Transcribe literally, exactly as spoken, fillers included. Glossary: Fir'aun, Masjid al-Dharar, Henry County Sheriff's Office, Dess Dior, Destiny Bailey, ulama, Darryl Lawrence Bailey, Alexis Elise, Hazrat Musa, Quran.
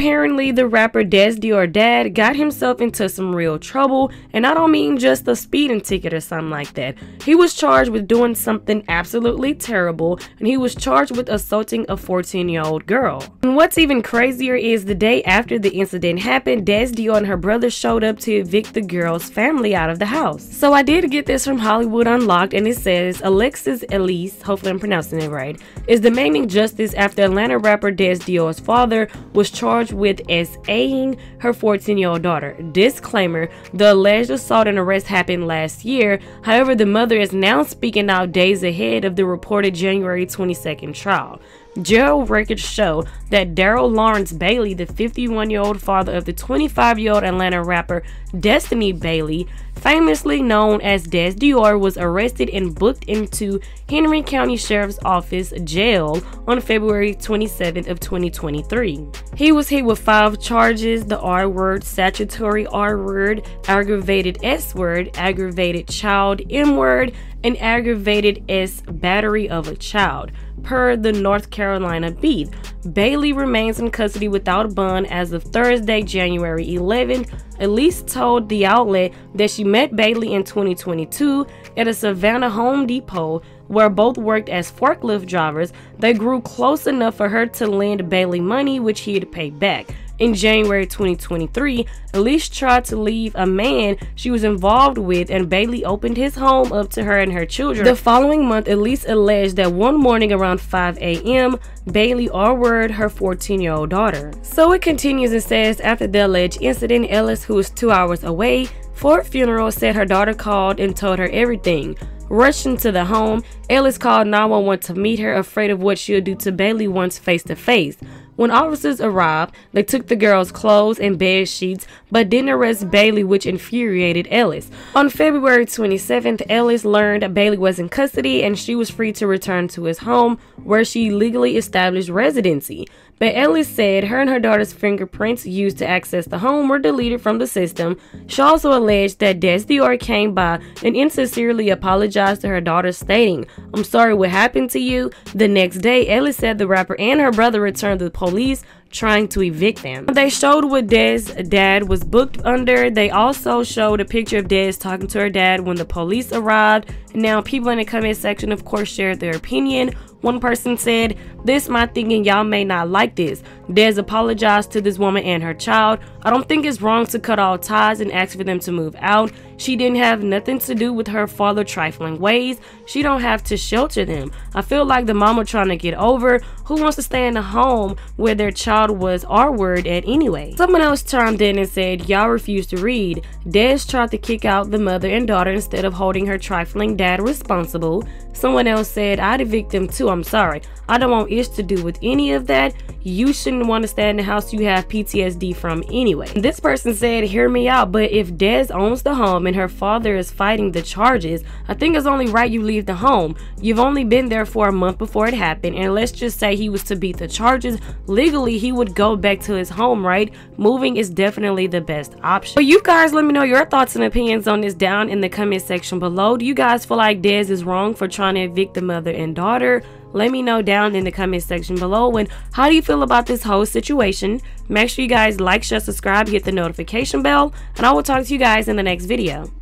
Apparently, the rapper Dess Dior dad got himself into some real trouble, and I don't mean just a speeding ticket or something like that. He was charged with doing something absolutely terrible, and he was charged with assaulting a fourteen-year-old girl. And what's even crazier is the day after the incident happened, Dess Dior and her brother showed up to evict the girl's family out of the house. So I did get this from Hollywood Unlocked, and it says Alexis Elise, hopefully I'm pronouncing it right, is demanding justice after Atlanta rapper Dess Dior's father was charged with S A ing her fourteen-year-old daughter. Disclaimer, the alleged assault and arrest happened last year. However, the mother is now speaking out days ahead of the reported January twenty-second trial. Jail records show that Darryl Lawrence Bailey, the fifty-one-year-old father of the twenty-five-year-old Atlanta rapper Destiny Bailey, famously known as Dess Dior, was arrested and booked into Henry County Sheriff's Office jail on February twenty-seventh of twenty twenty-three. He was hit with five charges: the R word, statutory R word, aggravated S word, aggravated child M word, and aggravated S battery of a child, per the North Carolina beat. Bailey remains in custody without bond as of Thursday, January eleventh. Elise told the outlet that she met Bailey in twenty twenty-two at a Savannah Home Depot where both worked as forklift drivers. They grew close enough for her to lend Bailey money, which he had paid back. In January twenty twenty-three, Elise tried to leave a man she was involved with, and Bailey opened his home up to her and her children. The following month, Elise alleged that one morning around five A M, Bailey R-worded her fourteen-year-old daughter. So it continues and says, after the alleged incident, Ellis, who is two hours away for a funeral, said her daughter called and told her everything. Rushing to the home, Ellis called nine one one to meet her, afraid of what she'll do to Bailey once face to face. When officers arrived, they took the girl's clothes and bed sheets, but didn't arrest Bailey, which infuriated Ellis. On February twenty-seventh, Ellis learned Bailey was in custody and she was free to return to his home, where she legally established residency. But Ellis said her and her daughter's fingerprints used to access the home were deleted from the system. She also alleged that Dess Dior came by and insincerely apologized to her daughter, stating, "I'm sorry what happened to you." The next day, Ellis said the rapper and her brother returned to the police, trying to evict them. They showed what Dess' dad was booked under. They also showed a picture of Dess talking to her dad when the police arrived. Now, people in the comment section, of course, shared their opinion. One person said, "This my thinking, y'all may not like this. Dess apologized to this woman and her child. I don't think it's wrong to cut all ties and ask for them to move out. She didn't have nothing to do with her father's trifling ways. She don't have to shelter them. I feel like the mama trying to get over. Who wants to stay in a home where their child was R-word at anyway?" Someone else chimed in and said, "Y'all refuse to read. Dess tried to kick out the mother and daughter instead of holding her trifling dad responsible." Someone else said, "I'd evict them too. I'm sorry. I don't want ish to do with any of that. You shouldn't want to stay in the house you have P T S D from anyway." This person said, "Hear me out, but if Dess owns the home and her father is fighting the charges, I think it's only right you leave the home. You've only been there for a month before it happened, and let's just say he was to beat the charges. Legally, he would go back to his home, right? Moving is definitely the best option." But you guys, let me know your thoughts and opinions on this down in the comment section below. Do you guys feel like Dess is wrong for trying to evict the mother and daughter? Let me know down in the comment section below. And how do you feel about this whole situation? Make sure you guys like, share, subscribe, hit the notification bell, and I will talk to you guys in the next video.